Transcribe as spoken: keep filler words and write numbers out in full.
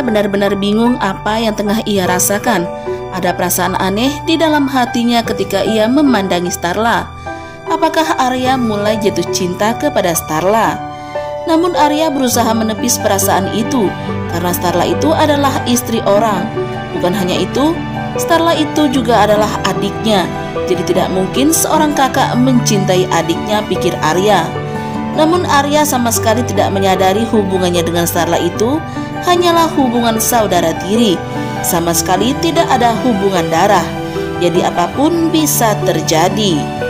Saya benar-benar bingung apa yang tengah ia rasakan. Ada perasaan aneh di dalam hatinya ketika ia memandangi Starla. Apakah Arya mulai jatuh cinta kepada Starla? Namun Arya berusaha menepis perasaan itu, karena Starla itu adalah istri orang. Bukan hanya itu, Starla itu juga adalah adiknya. Jadi tidak mungkin seorang kakak mencintai adiknya, pikir Arya. Namun Arya sama sekali tidak menyadari hubungannya dengan Starla itu hanyalah hubungan saudara tiri. Sama sekali tidak ada hubungan darah. Jadi apapun bisa terjadi.